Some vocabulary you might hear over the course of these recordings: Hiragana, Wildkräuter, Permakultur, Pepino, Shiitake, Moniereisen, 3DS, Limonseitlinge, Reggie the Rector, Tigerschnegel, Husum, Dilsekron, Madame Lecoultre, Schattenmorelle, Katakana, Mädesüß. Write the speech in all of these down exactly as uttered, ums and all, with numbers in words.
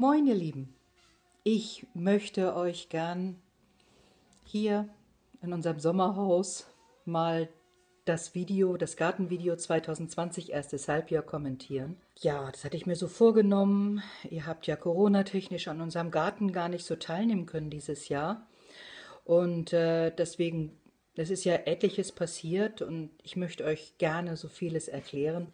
Moin ihr Lieben, ich möchte euch gern hier in unserem Sommerhaus mal das Video, das Gartenvideo zwanzig zwanzig erstes Halbjahr kommentieren. Ja, das hatte ich mir so vorgenommen. Ihr habt ja Corona-technisch an unserem Garten gar nicht so teilnehmen können dieses Jahr und äh, deswegen, das ist ja etliches passiert und ich möchte euch gerne so vieles erklären.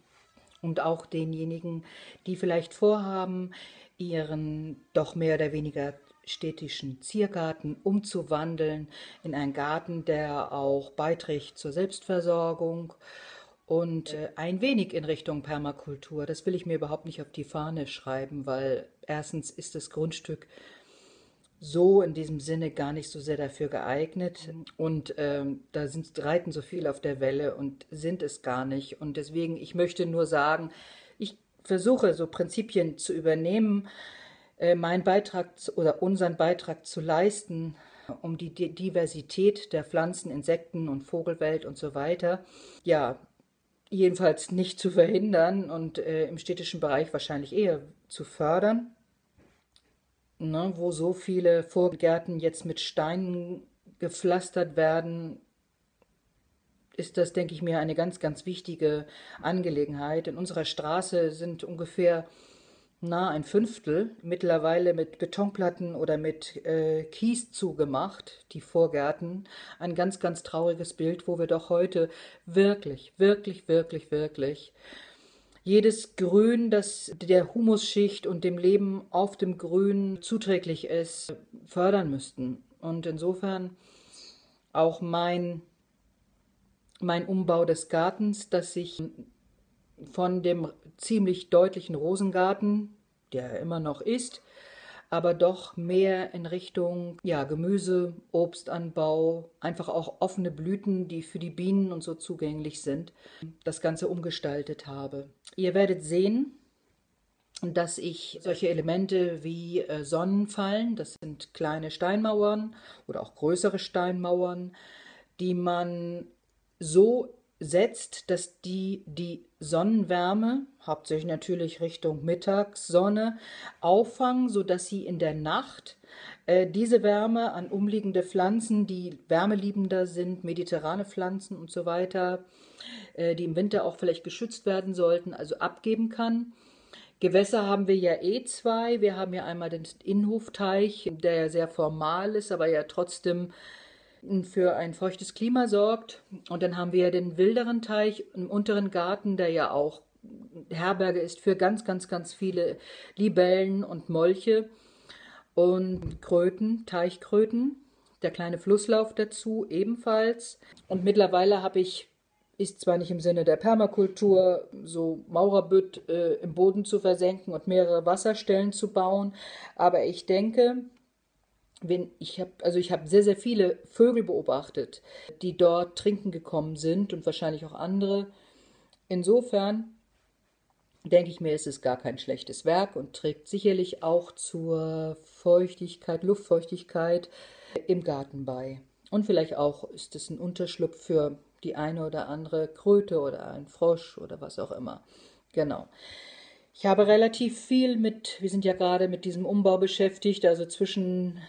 Und auch denjenigen, die vielleicht vorhaben, ihren doch mehr oder weniger städtischen Ziergarten umzuwandeln in einen Garten, der auch beiträgt zur Selbstversorgung und ein wenig in Richtung Permakultur. Das will ich mir überhaupt nicht auf die Fahne schreiben, weil erstens ist das Grundstück so in diesem Sinne gar nicht so sehr dafür geeignet und ähm, da sind, reiten so viel auf der Welle und sind es gar nicht, und deswegen, ich möchte nur sagen, ich versuche so Prinzipien zu übernehmen, äh, meinen Beitrag zu, oder unseren Beitrag zu leisten, um die D- Diversität der Pflanzen, Insekten und Vogelwelt und so weiter, ja, jedenfalls nicht zu verhindern und äh, im städtischen Bereich wahrscheinlich eher zu fördern. Ne, wo so viele Vorgärten jetzt mit Steinen gepflastert werden, ist das, denke ich mir, eine ganz, ganz wichtige Angelegenheit. In unserer Straße sind ungefähr na, ein Fünftel mittlerweile mit Betonplatten oder mit äh, Kies zugemacht, die Vorgärten. Ein ganz, ganz trauriges Bild, wo wir doch heute wirklich, wirklich, wirklich, wirklich... jedes Grün, das der Humusschicht und dem Leben auf dem Grün zuträglich ist, fördern müssten. Und insofern auch mein, mein Umbau des Gartens, dass ich von dem ziemlich deutlichen Rosengarten, der immer noch ist, aber doch mehr in Richtung ja, Gemüse, Obstanbau, einfach auch offene Blüten, die für die Bienen und so zugänglich sind, das Ganze umgestaltet habe. Ihr werdet sehen, dass ich solche Elemente wie Sonnenfallen, das sind kleine Steinmauern oder auch größere Steinmauern, die man so setzt, dass die die Sonnenwärme, hauptsächlich natürlich Richtung Mittagssonne, auffangen, sodass sie in der Nacht äh, diese Wärme an umliegende Pflanzen, die wärmeliebender sind, mediterrane Pflanzen und so weiter, äh, die im Winter auch vielleicht geschützt werden sollten, also abgeben kann. Gewässer haben wir ja eh zwei. Wir haben ja einmal den Innenhofteich, der ja sehr formal ist, aber ja trotzdem für ein feuchtes Klima sorgt, und dann haben wir ja den wilderen Teich im unteren Garten, der ja auch Herberge ist für ganz, ganz, ganz viele Libellen und Molche und Kröten, Teichkröten, der kleine Flusslauf dazu ebenfalls. Und mittlerweile habe ich, ist zwar nicht im Sinne der Permakultur, so Maurerbütt äh, im Boden zu versenken und mehrere Wasserstellen zu bauen, aber ich denke... Wenn ich habe also ich habe sehr, sehr viele Vögel beobachtet, die dort trinken gekommen sind und wahrscheinlich auch andere. Insofern denke ich mir, ist es gar kein schlechtes Werk und trägt sicherlich auch zur Feuchtigkeit, Luftfeuchtigkeit im Garten bei. Und vielleicht auch ist es ein Unterschlupf für die eine oder andere Kröte oder ein Frosch oder was auch immer. Genau. Ich habe relativ viel mit, wir sind ja gerade mit diesem Umbau beschäftigt, also zwischen...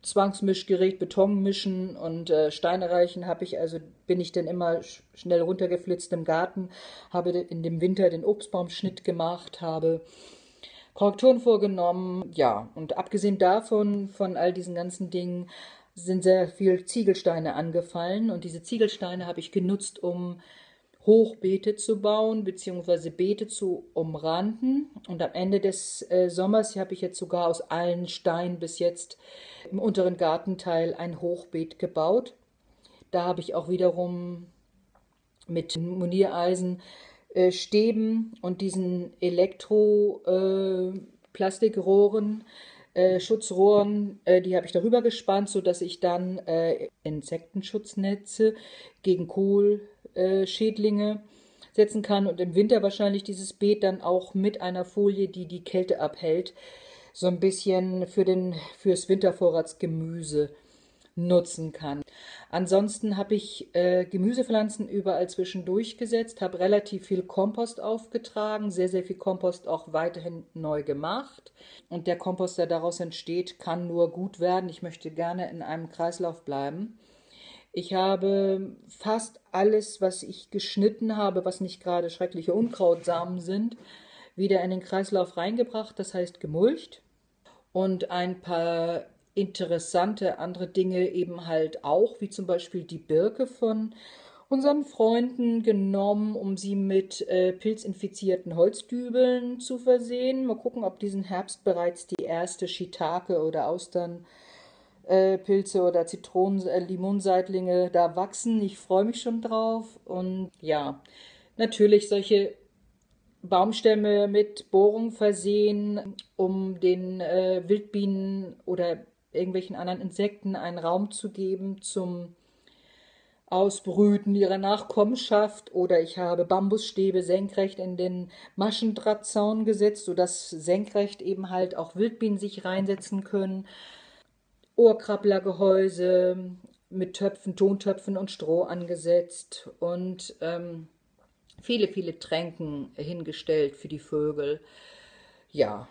Zwangsmischgerät, Beton mischen und äh, Steine reichen, habe ich also bin ich dann immer sch schnell runtergeflitzt im Garten, habe in dem Winter den Obstbaumschnitt gemacht, habe Korrekturen vorgenommen, ja, und abgesehen davon, von all diesen ganzen Dingen, sind sehr viel Ziegelsteine angefallen, und diese Ziegelsteine habe ich genutzt, um Hochbeete zu bauen, beziehungsweise Beete zu umranden. Und am Ende des äh, Sommers habe ich jetzt sogar aus allen Steinen bis jetzt im unteren Gartenteil ein Hochbeet gebaut. Da habe ich auch wiederum mit Moniereisen, äh, Stäben und diesen Elektro-Plastikrohren, äh, äh, Schutzrohren, äh, die habe ich darüber gespannt, sodass ich dann äh, Insektenschutznetze gegen Kohl, Schädlinge setzen kann und im Winter wahrscheinlich dieses Beet dann auch mit einer Folie, die die Kälte abhält, so ein bisschen für den, fürs Wintervorratsgemüse nutzen kann. Ansonsten habe ich äh, Gemüsepflanzen überall zwischendurch gesetzt, habe relativ viel Kompost aufgetragen, sehr, sehr viel Kompost auch weiterhin neu gemacht. Und der Kompost, der daraus entsteht, kann nur gut werden. Ich möchte gerne in einem Kreislauf bleiben. Ich habe fast alles, was ich geschnitten habe, was nicht gerade schreckliche Unkrautsamen sind, wieder in den Kreislauf reingebracht, das heißt gemulcht. Und ein paar interessante andere Dinge eben halt auch, wie zum Beispiel die Birke von unseren Freunden genommen, um sie mit äh, pilzinfizierten Holzdübeln zu versehen. Mal gucken, ob diesen Herbst bereits die erste Shiitake oder Austern äh, Pilze oder Zitronen, äh, Limonseitlinge da wachsen. Ich freue mich schon drauf. Und ja, natürlich solche Baumstämme mit Bohrung versehen, um den äh, Wildbienen oder irgendwelchen anderen Insekten einen Raum zu geben zum Ausbrüten ihrer Nachkommenschaft. Oder ich habe Bambusstäbe senkrecht in den Maschendrahtzaun gesetzt, sodass senkrecht eben halt auch Wildbienen sich reinsetzen können. Ohrkrabblergehäuse mit Töpfen, Tontöpfen und Stroh angesetzt und ähm, viele, viele Tränken hingestellt für die Vögel. Ja,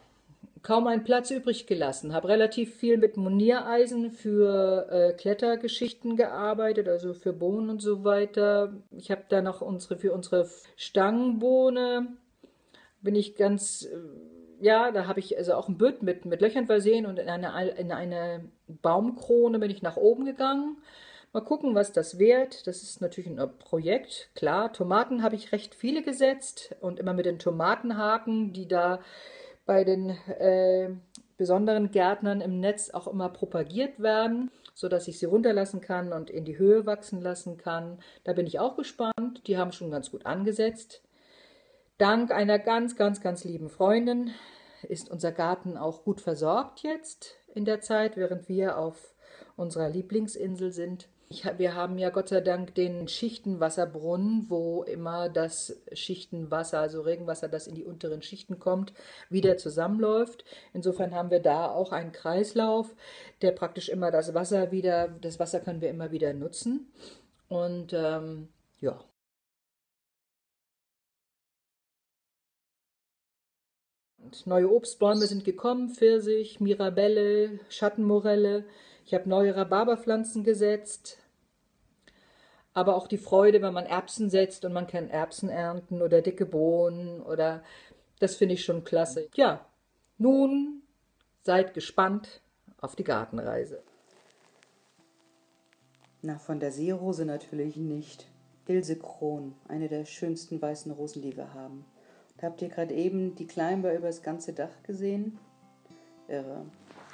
kaum einen Platz übrig gelassen. Habe relativ viel mit Moniereisen für äh, Klettergeschichten gearbeitet, also für Bohnen und so weiter. Ich habe da noch unsere, für unsere Stangenbohne, bin ich ganz, äh, ja, da habe ich also auch ein Bütt mit, mit Löchern versehen und in eine, in eine Baumkrone bin ich nach oben gegangen. Mal gucken, was das wird. Das ist natürlich ein Projekt, klar. Tomaten habe ich recht viele gesetzt und immer mit den Tomatenhaken, die da bei den äh, besonderen Gärtnern im Netz auch immer propagiert werden, sodass ich sie runterlassen kann und in die Höhe wachsen lassen kann. Da bin ich auch gespannt. Die haben schon ganz gut angesetzt. Dank einer ganz, ganz, ganz lieben Freundin ist unser Garten auch gut versorgt jetzt in der Zeit, während wir auf unserer Lieblingsinsel sind. Ich, wir haben ja Gott sei Dank den Schichtenwasserbrunnen, wo immer das Schichtenwasser, also Regenwasser, das in die unteren Schichten kommt, wieder zusammenläuft. Insofern haben wir da auch einen Kreislauf, der praktisch immer das Wasser wieder, das Wasser können wir immer wieder nutzen. Und ähm, ja. Und neue Obstbäume sind gekommen, Pfirsich, Mirabelle, Schattenmorelle. Ich habe neue Rhabarberpflanzen gesetzt, aber auch die Freude, wenn man Erbsen setzt und man kann Erbsen ernten oder dicke Bohnen oder das finde ich schon klasse. Ja, nun seid gespannt auf die Gartenreise. Na, von der Seerose natürlich nicht. Dilsekron, eine der schönsten weißen Rosen, die wir haben. Und habt ihr gerade eben die Kleinbar über das ganze Dach gesehen? Irre.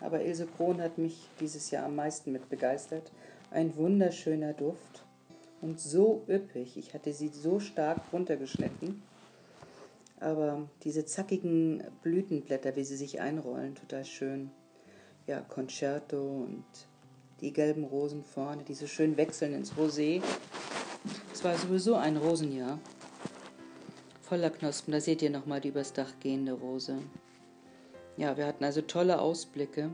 Aber Dilsekron hat mich dieses Jahr am meisten mit begeistert. Ein wunderschöner Duft und so üppig. Ich hatte sie so stark runtergeschnitten. Aber diese zackigen Blütenblätter, wie sie sich einrollen, total schön. Ja, Concerto und die gelben Rosen vorne, die so schön wechseln ins Rosé. Es war sowieso ein Rosenjahr. Voller Knospen, da seht ihr nochmal die übers Dach gehende Rose. Ja, wir hatten also tolle Ausblicke.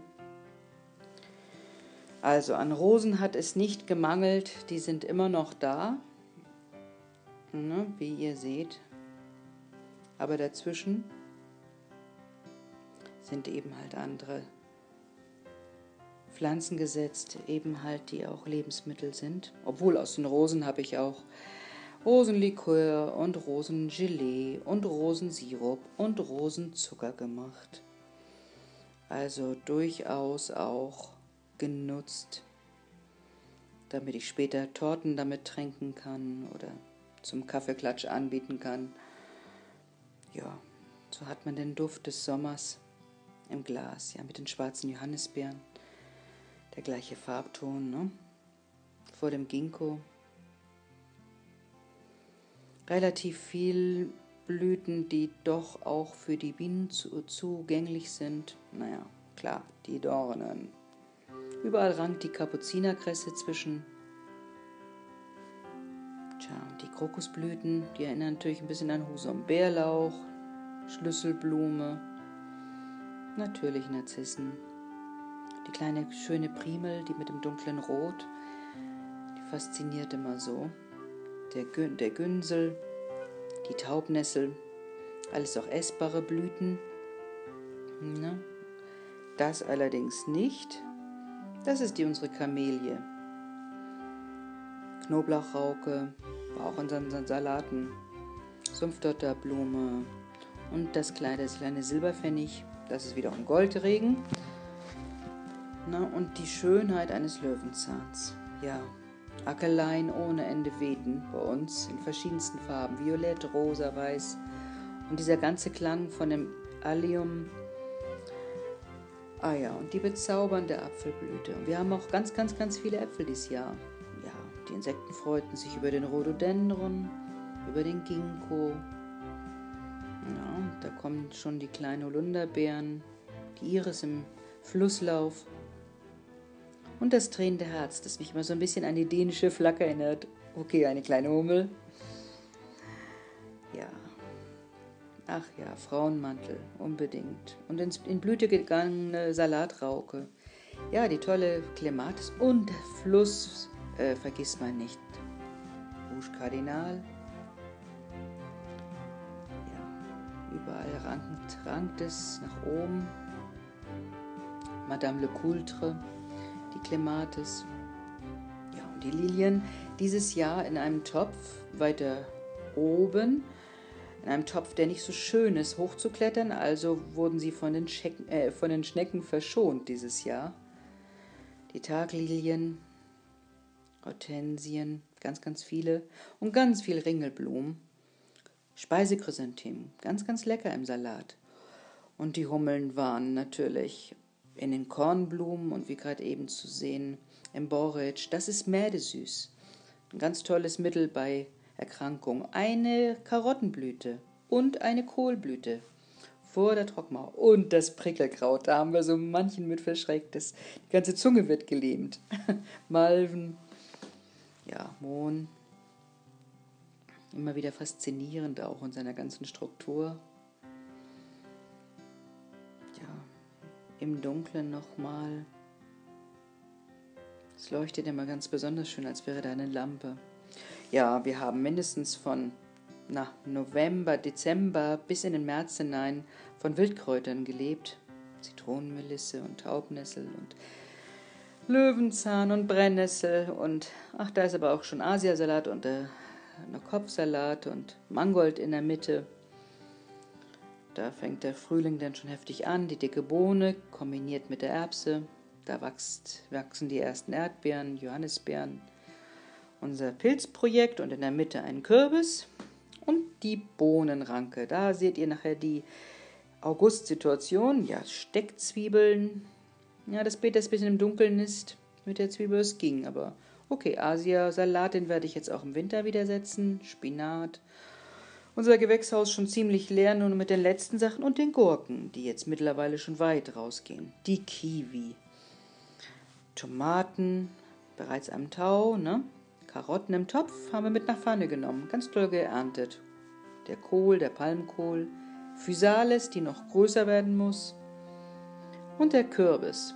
Also an Rosen hat es nicht gemangelt, die sind immer noch da, ne, wie ihr seht. Aber dazwischen sind eben halt andere Pflanzen gesetzt, eben halt die auch Lebensmittel sind. Obwohl aus den Rosen habe ich auch Rosenlikör und Rosengelee und Rosensirup und Rosenzucker gemacht. Also durchaus auch genutzt, damit ich später Torten damit tränken kann oder zum Kaffeeklatsch anbieten kann. Ja, so hat man den Duft des Sommers im Glas, ja, mit den schwarzen Johannisbeeren. Der gleiche Farbton, ne? Vor dem Ginkgo. Relativ viel Blüten, die doch auch für die Bienen zu, zugänglich sind. Naja, klar, die Dornen. Überall rankt die Kapuzinerkresse zwischen. Tja, und die Krokusblüten, die erinnern natürlich ein bisschen an Husum. Bärlauch, Schlüsselblume, natürlich Narzissen. Die kleine schöne Primel, die mit dem dunklen Rot, die fasziniert immer so. Der, Gün, der Günsel, die Taubnessel, alles auch essbare Blüten. Ne? Das allerdings nicht. Das ist die unsere Kamelie. Knoblauchrauke, war auch in unseren Salaten. Sumpfdotterblume und das kleine, das kleine Silberpfennig. Das ist wiederum Goldregen. Na, und die Schönheit eines Löwenzahns. Ja, Ackeleien ohne Ende wehten bei uns in verschiedensten Farben. Violett, rosa, weiß. Und dieser ganze Klang von dem Allium. Ah ja, und die bezaubernde Apfelblüte. Und wir haben auch ganz, ganz, ganz viele Äpfel dieses Jahr. Ja, die Insekten freuten sich über den Rhododendron, über den Ginkgo. Ja, da kommen schon die kleinen Holunderbeeren, die Iris im Flusslauf. Und das tränende Herz, das mich immer so ein bisschen an die dänische Flagge erinnert. Okay, eine kleine Hummel. Ja. Ach ja, Frauenmantel, unbedingt. Und ins, in Blüte gegangene Salatrauke. Ja, die tolle Klematis und Fluss, äh, vergisst man nicht. Rouge Kardinal. Ja, überall rankt, rankt es nach oben. Madame Lecoultre. Die Klematis, ja, und die Lilien dieses Jahr in einem Topf weiter oben, in einem Topf, der nicht so schön ist, hochzuklettern, also wurden sie von den, Schecken, äh, von den Schnecken verschont dieses Jahr. Die Taglilien, Hortensien, ganz, ganz viele und ganz viel Ringelblumen, Speisekrysanthemen, ganz, ganz lecker im Salat. Und die Hummeln waren natürlich in den Kornblumen und wie gerade eben zu sehen im Borretsch. Das ist mädesüß. Ein ganz tolles Mittel bei Erkrankung. Eine Karottenblüte und eine Kohlblüte vor der Trockmauer. Und das Prickelkraut, da haben wir so manchen mit verschreckt. Das, die ganze Zunge wird gelähmt. Malven, ja, Mohn. Immer wieder faszinierend auch in seiner ganzen Struktur. Im Dunkeln nochmal. Es leuchtet immer ganz besonders schön, als wäre da eine Lampe. Ja, wir haben mindestens von na, November, Dezember bis in den März hinein von Wildkräutern gelebt. Zitronenmelisse und Taubnessel und Löwenzahn und Brennnessel und ach, da ist aber auch schon Asiasalat und äh, noch Kopfsalat und Mangold in der Mitte. Da fängt der Frühling dann schon heftig an, die dicke Bohne kombiniert mit der Erbse. Da wächst, wachsen die ersten Erdbeeren, Johannisbeeren, unser Pilzprojekt und in der Mitte ein Kürbis und die Bohnenranke. Da seht ihr nachher die August-Situation, ja, Steckzwiebeln. Ja, das Beet, das ein bisschen im Dunkeln ist, mit der Zwiebel, es ging, aber okay, Asia-Salat, den werde ich jetzt auch im Winter wieder setzen, Spinat. Unser Gewächshaus schon ziemlich leer, nur mit den letzten Sachen und den Gurken, die jetzt mittlerweile schon weit rausgehen. Die Kiwi, Tomaten, bereits am Tau, ne? Karotten im Topf haben wir mit nach Pfanne genommen, ganz toll geerntet. Der Kohl, der Palmkohl, Physalis, die noch größer werden muss und der Kürbis.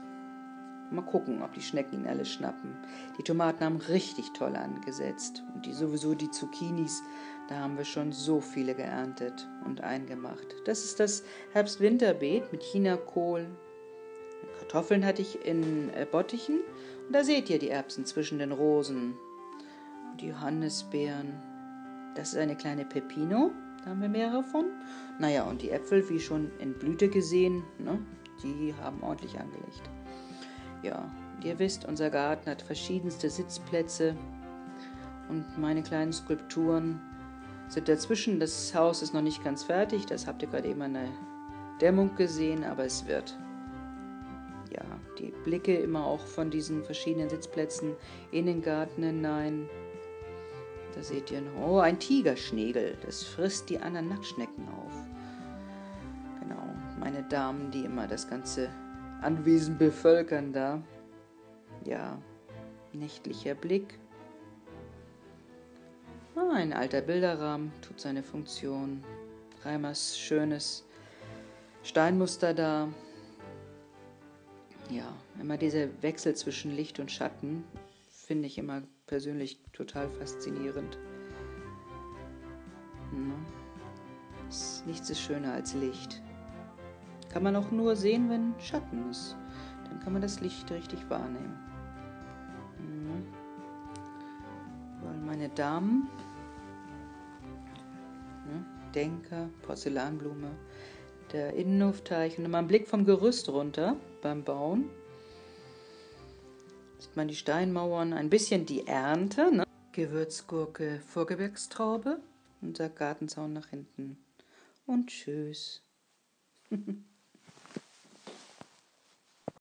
Mal gucken, ob die Schnecken ihn alle schnappen. Die Tomaten haben richtig toll angesetzt und die sowieso die Zucchinis. Da haben wir schon so viele geerntet und eingemacht. Das ist das Herbst-Winterbeet mit Chinakohl. Kartoffeln hatte ich in Bottichen. Und da seht ihr die Erbsen zwischen den Rosen. Und die Johannisbeeren. Das ist eine kleine Pepino. Da haben wir mehrere von. Naja, und die Äpfel, wie schon in Blüte gesehen, ne, die haben ordentlich angelegt. Ja, ihr wisst, unser Garten hat verschiedenste Sitzplätze. Und meine kleinen Skulpturen sind dazwischen. Das Haus ist noch nicht ganz fertig, das habt ihr gerade eben an der Dämmung gesehen, aber es wird. Ja, die Blicke immer auch von diesen verschiedenen Sitzplätzen in den Garten hinein. Da seht ihr noch, oh, ein Tigerschnegel, das frisst die anderen Nacktschnecken auf. Genau, meine Damen, die immer das ganze Anwesen bevölkern da. Ja, nächtlicher Blick. Ah, ein alter Bilderrahmen tut seine Funktion. Reimers schönes Steinmuster da. ja, immer dieser Wechsel zwischen Licht und Schatten finde ich immer persönlich total faszinierend. Nichts ist schöner als Licht. Kann man auch nur sehen, wenn Schatten ist. Dann kann man das Licht richtig wahrnehmen. Weil meine Damen, ne, Denker, Porzellanblume, der Innenhofteich und immer ein Blick vom Gerüst runter beim Bauen. Sieht man die Steinmauern, ein bisschen die Ernte, ne? Gewürzgurke, Vorgebirgstraube, unser Gartenzaun nach hinten. Und tschüss.